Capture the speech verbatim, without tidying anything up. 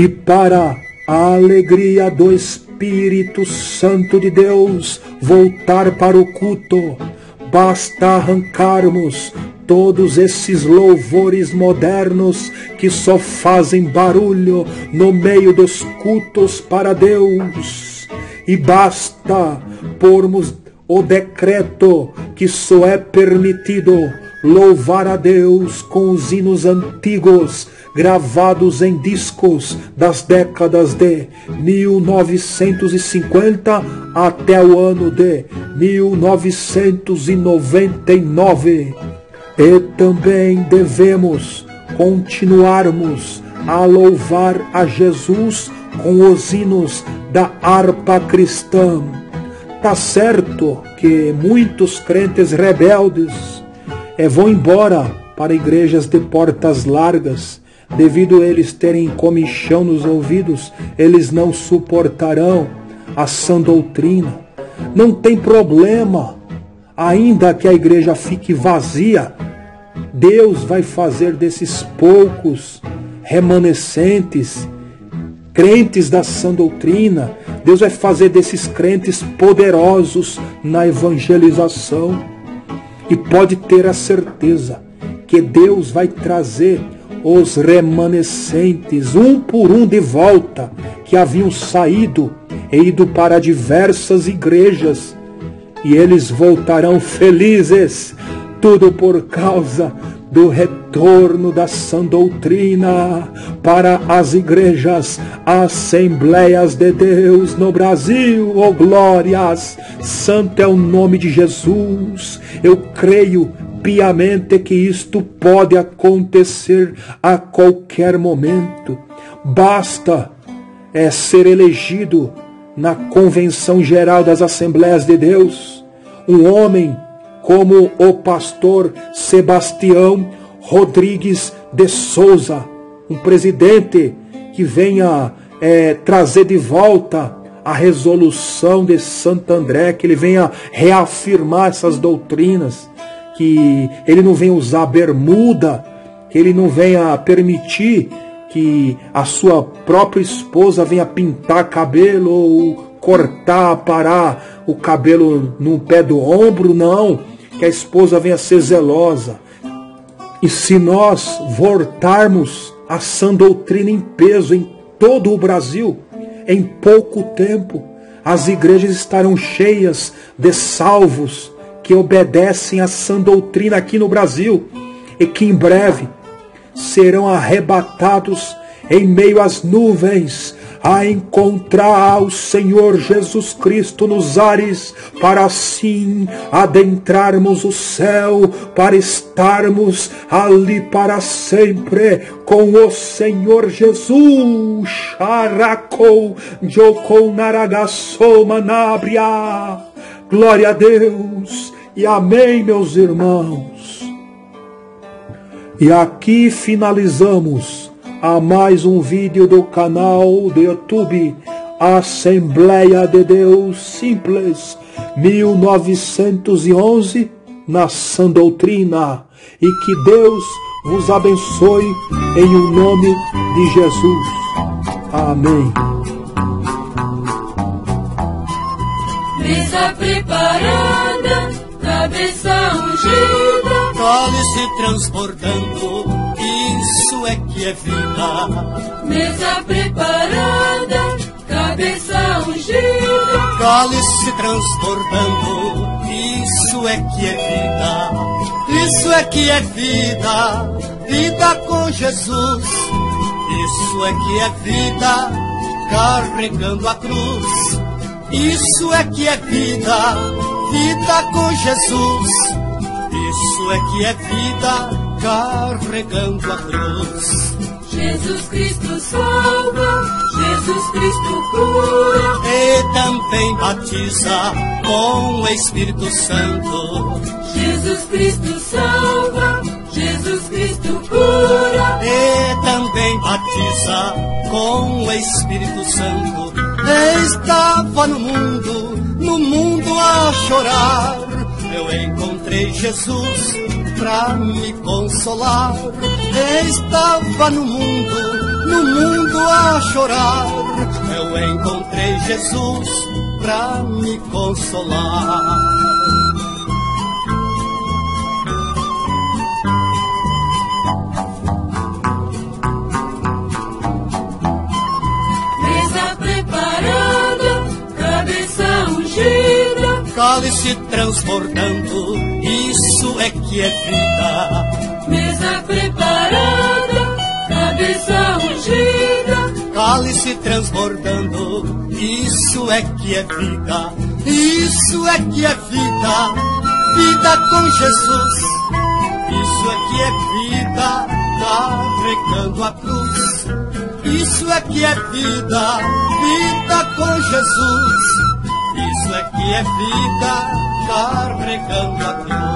e para a alegria do Espírito Santo de Deus voltar para o culto, basta arrancarmos todos esses louvores modernos que só fazem barulho no meio dos cultos para Deus, e basta pormos o decreto que só é permitido louvar a Deus com os hinos antigos gravados em discos das décadas de mil novecentos e cinquenta até o ano de mil novecentos e noventa e nove. E também devemos continuarmos a louvar a Jesus com os hinos da harpa cristã. Tá certo que muitos crentes rebeldes é, vão embora para igrejas de portas largas, devido a eles terem comichão nos ouvidos, eles não suportarão a sã doutrina. Não tem problema, ainda que a igreja fique vazia, Deus vai fazer desses poucos remanescentes, crentes da sã doutrina, Deus vai fazer desses crentes poderosos na evangelização. E pode ter a certeza que Deus vai trazer os remanescentes, um por um de volta, que haviam saído e ido para diversas igrejas, e eles voltarão felizes, tudo por causa do retorno da sã doutrina para as igrejas, Assembleias de Deus no Brasil. Oh glórias, santo é o nome de Jesus. Eu creio piamente que isto pode acontecer a qualquer momento. Basta é ser elegido na Convenção Geral das Assembleias de Deus um homem como o pastor Sebastião Rodrigues de Souza, um presidente que venha é, trazer de volta a resolução de Santo André, que ele venha reafirmar essas doutrinas, que ele não venha usar bermuda, que ele não venha permitir que a sua própria esposa venha pintar cabelo ou cortar, parar o cabelo no pé do ombro, não, que a esposa venha ser zelosa. E se nós voltarmos a sã doutrina em peso em todo o Brasil, em pouco tempo as igrejas estarão cheias de salvos que obedecem à sã doutrina aqui no Brasil, e que em breve serão arrebatados em meio às nuvens a encontrar o Senhor Jesus Cristo nos ares, para assim adentrarmos o céu, para estarmos ali para sempre com o Senhor Jesus. Xaracou, jocou, naragassou, manabria. Glória a Deus e amém, meus irmãos. E aqui finalizamos a mais um vídeo do canal do YouTube Assembleia de Deus Simples mil novecentos e onze na sã doutrina, e que Deus vos abençoe em o nome de Jesus. Amém. Mesa preparada, cabeça ungida, olhos se transportando, isso é que é vida. Mesa preparada, cabeça ungida, cálice transportando, isso é que é vida. Isso é que é vida, vida com Jesus. Isso é que é vida, carregando a cruz. Isso é que é vida, vida com Jesus. Isso é que é vida, carregando a cruz. Jesus Cristo salva, Jesus Cristo cura, e também batiza com o Espírito Santo. Jesus Cristo salva, Jesus Cristo cura, e também batiza com o Espírito Santo. Estava no mundo, no mundo a chorar, eu encontrei Jesus pra me consolar. Estava no mundo, no mundo a chorar, eu encontrei Jesus pra me consolar. Cálice transbordando, isso é que é vida. Mesa preparada, cabeça ungida. Cálice transbordando, isso é que é vida. Isso é que é vida, vida com Jesus. Isso é que é vida, carregando a cruz. Isso é que é vida, vida com Jesus. Isso é que é vida, carregando a cruz.